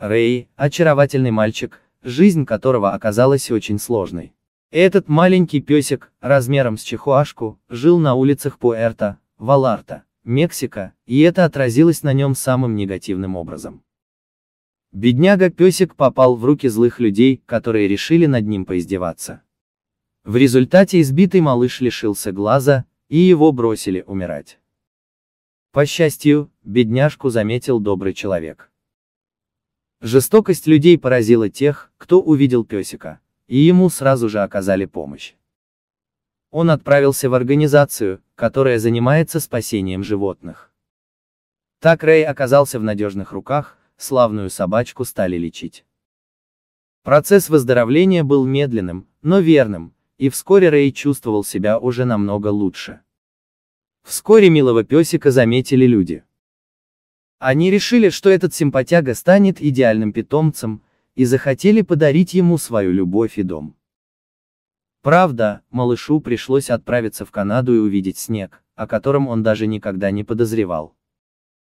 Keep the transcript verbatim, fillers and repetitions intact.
Рэй – очаровательный мальчик, жизнь которого оказалась очень сложной. Этот маленький песик, размером с чихуашку, жил на улицах Пуэрто-Валларта, Мексика, и это отразилось на нем самым негативным образом. Бедняга-песик попал в руки злых людей, которые решили над ним поиздеваться. В результате избитый малыш лишился глаза, и его бросили умирать. По счастью, бедняжку заметил добрый человек. Жестокость людей поразила тех, кто увидел песика, и ему сразу же оказали помощь. Он отправился в организацию, которая занимается спасением животных. Так Рэй оказался в надежных руках, славную собачку стали лечить. Процесс выздоровления был медленным, но верным, и вскоре Рэй чувствовал себя уже намного лучше. Вскоре милого песика заметили люди. Они решили, что этот симпатяга станет идеальным питомцем, и захотели подарить ему свою любовь и дом. Правда, малышу пришлось отправиться в Канаду и увидеть снег, о котором он даже никогда не подозревал.